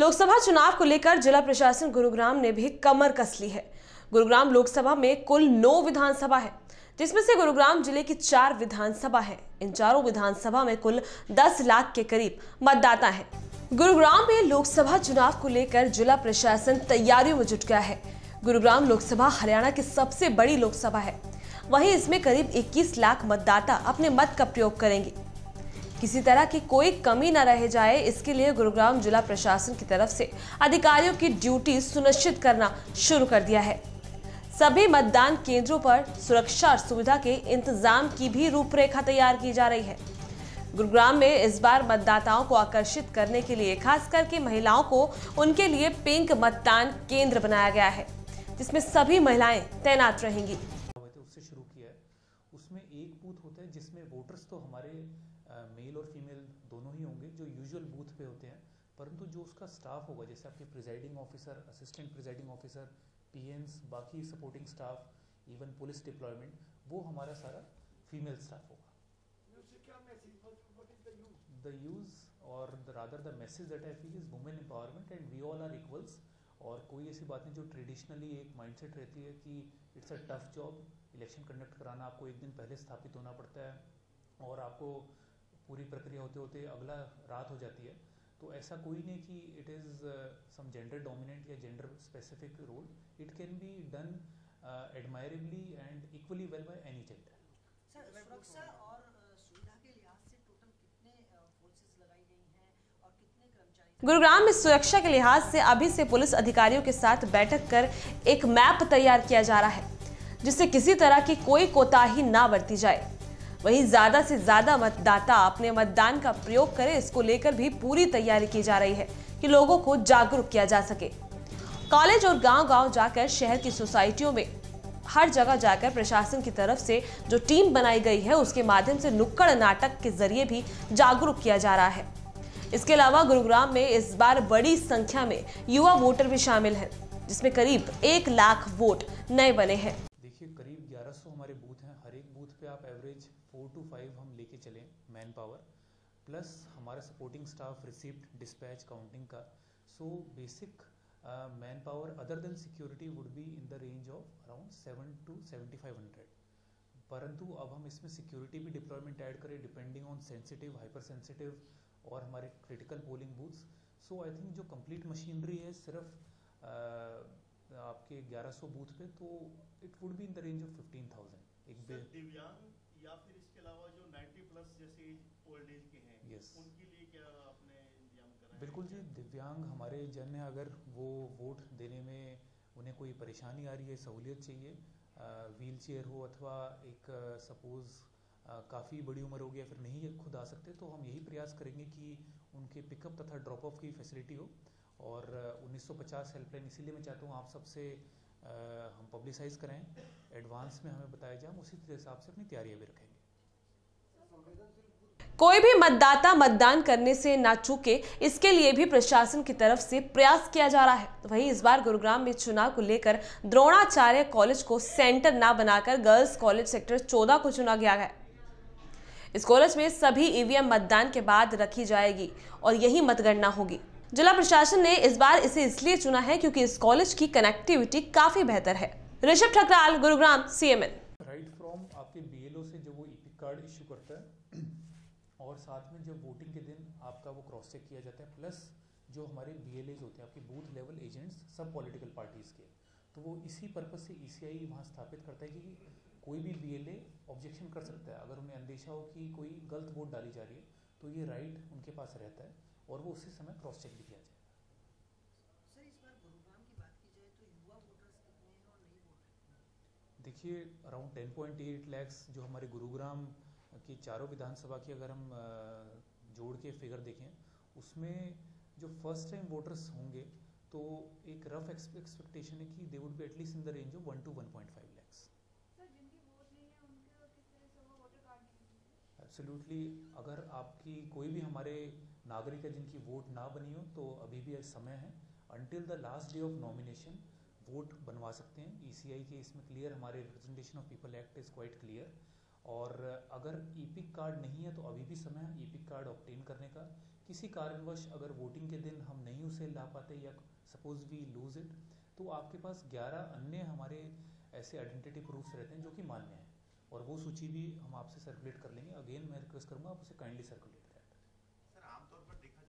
लोकसभा चुनाव को लेकर जिला प्रशासन गुरुग्राम ने भी कमर कस ली है। गुरुग्राम लोकसभा में कुल 9 विधानसभा है, जिसमें से गुरुग्राम जिले की 4 विधानसभा है। इन चारों विधानसभा में कुल 10 लाख के करीब मतदाता है। गुरुग्राम में लोकसभा चुनाव को लेकर जिला प्रशासन तैयारियों में जुट गया है। गुरुग्राम लोकसभा हरियाणा की सबसे बड़ी लोकसभा है, वहीं इसमें करीब 21 लाख मतदाता अपने मत का प्रयोग करेंगे। किसी तरह की कोई कमी न रह जाए, इसके लिए गुरुग्राम जिला प्रशासन की तरफ से अधिकारियों की ड्यूटी सुनिश्चित करना शुरू कर दिया है। सभी मतदान केंद्रों पर सुरक्षा और सुविधा के इंतजाम की भी रूपरेखा तैयार की जा रही है। गुरुग्राम में इस बार मतदाताओं को आकर्षित करने के लिए खास करके महिलाओं को उनके लिए पिंक मतदान केंद्र बनाया गया है, जिसमें सभी महिलाएं तैनात रहेंगी। उससे शुरू किया है, उसमें एक बूथ होता है जिसमें वोटर्स तो हमारे मेल और फीमेल दोनों ही होंगे जो यूजुअल बूथ पे होते हैं, परंतु जो उसका स्टाफ होगा जैसे आपके presiding officer, assistant presiding officer, पीएन्स, बाकी supporting staff, even police deployment, वो हमारा सारा फीमेल स्टाफ होगा। The use or the rather the message that I feel is women empowerment and we all are equals। और कोई ऐसी बात नहीं जो ट्रेडिशनली एक माइंडसेट रहती है कि it's a tough job, election conduct कराना, आपको एक दिन पहले स्थापित होना पड़ता है और आपको पूरी प्रक्रिया होते होते अगला रात हो जाती है। तो ऐसा कोई नहीं कि it is some gender dominant या gender specific role, it can be done admirably and equally well by any gender. Gurugram में सुरक्षा के लिहाज से अभी से पुलिस अधिकारियों के साथ बैठक कर एक मैप तैयार किया जा रहा है, जिससे किसी तरह की कोई कोताही ना बरती जाए। वहीं ज्यादा से ज्यादा मतदाता अपने मतदान का प्रयोग करें, इसको लेकर भी पूरी तैयारी की जा रही है कि लोगों को जागरूक किया जा सके। कॉलेज और गांव-गांव जाकर, शहर की सोसाइटियों में हर जगह जाकर प्रशासन की तरफ से जो टीम बनाई गई है, उसके माध्यम से नुक्कड़ नाटक के जरिए भी जागरूक किया जा रहा है। इसके अलावा गुरुग्राम में इस बार बड़ी संख्या में युवा वोटर भी शामिल हैं, जिसमें करीब 1 लाख वोट नए बने हैं। देखिए, करीब 1100 हमारे बूथ हैं। हर एक बूथ पे आप एवरेज 4 to 5 हम लेके चलें मैन पावर, प्लस हमारा supporting staff, receipt, dispatch, counting का। So basic man power other than security would be in the range of around 7 to 7500। परंतु अब हम इसमें सिक्योरिटी भी डिप्लॉयमेंट ऐड करें depending on sensitive, hyper sensitive और हमारे critical polling booths. So I think जो कंप्लीट मशीनरी है सिर्फ आपके 1100 बूथ पे, तो it would be in the range of 15,000। एक दिव्यांग या फिर इसके अलावा जो 90 प्लस जैसे ओल्ड एज के हैं, उनके लिए क्या आपने इंतजाम करा है? बिल्कुल जी, दिव्यांग हमारे जन है, अगर वो वोट देने में उन्हें कोई परेशानी आ रही है, सहूलियत चाहिए, व्हील चेयर हो अथवा एक सपोज काफ़ी बड़ी उम्र हो गया फिर नहीं खुद आ सकते, तो हम यही प्रयास करेंगे कि उनके पिकअप तथा ड्रॉप ऑफ की फैसिलिटी हो। और 1950 हेल्पलाइन इसीलिए मैं चाहता हूँ आप सबसे हम पब्लिसाइज कराएं, एडवांस में हमें बताया जाए, हम उसी हिसाब से अपनी तैयारियाँ भी रखेंगे। कोई भी मतदाता मतदान करने से ना चूके, इसके लिए भी प्रशासन की तरफ से प्रयास किया जा रहा है। वहीं इस बार गुरुग्राम में चुनाव को लेकर द्रोणाचार्य कॉलेज को सेंटर ना बनाकर गर्ल्स कॉलेज सेक्टर 14 को चुना गया है। इस कॉलेज में सभी ईवीएम मतदान के बाद रखी जाएगी और यही मतगणना होगी। जिला प्रशासन ने इस बार इसे इसलिए चुना है क्योंकि इस कॉलेज की कनेक्टिविटी काफी बेहतर है। Rishabh Thakral, Gurugram, CMN. Right from आपके बीएलओ से जो वो ईपी कार्ड इश्यू करता है और साथ में जब वोटिंग के दिन आपका वो क्रॉस चेक किया जाता है, प्लस जो हमारे बीएलए होते हैं आपके बूथ लेवल एजेंट्स सब पॉलिटिकल पार्टीज के, तो वो इसी पर्पज से ईसीआई वहाँ स्थापित करता है कि कोई भी बीएलए ऑब्जेक्शन कर सकता है अगर उन्हें अंदेशा हो कि कोई गलत वोट डाली जा रही है, तो ये राइट उनके पास रहता है और वो उसी समय क्रॉस चेक भी किया जाएगा। सर, इस बार गुरुग्राम की बात की जाए तो युवा वोटर्स कितने हैं और नए वोटर? देखिए, अराउंड 10.8 लाख जो हमारे गुरुग्राम की चारों विधानसभा की अगर हम जोड़ के फिगर देखें, उसमें जो फर्स्ट टाइम वोटर्स होंगे तो एक रफ एक्सपेक्टेशन है कि they would be at least in the range of 1 to 1.5 lakh. Absolutely, अगर आपकी कोई भी हमारे नागरिक है जिनकी वोट ना बनी हो, तो अभी भी समय है, until the last day of nomination vote बनवा सकते हैं। ईसीआई के इसमें क्लियर हमारे representation of people act is quite clear. और अगर ईपिक कार्ड नहीं है तो अभी भी समय है ईपिक कार्ड ऑब्टेन करने का, किसी कारणवश अगर वोटिंग के दिन हम नहीं उसे ला पाते या सपोज वी लूज इट, तो आपके पास 11 अन्य हमारे ऐसे आइडेंटिटी प्रूफ्स रहते हैं जो कि मान्य हैं, और वो सूची भी हम आपसे सर्कुलेट कर लेंगे। अगेन मैं रिक्वेस्ट करूँगा आप उसे काइंडली सर्कुलेट करें। सर आमतौर पर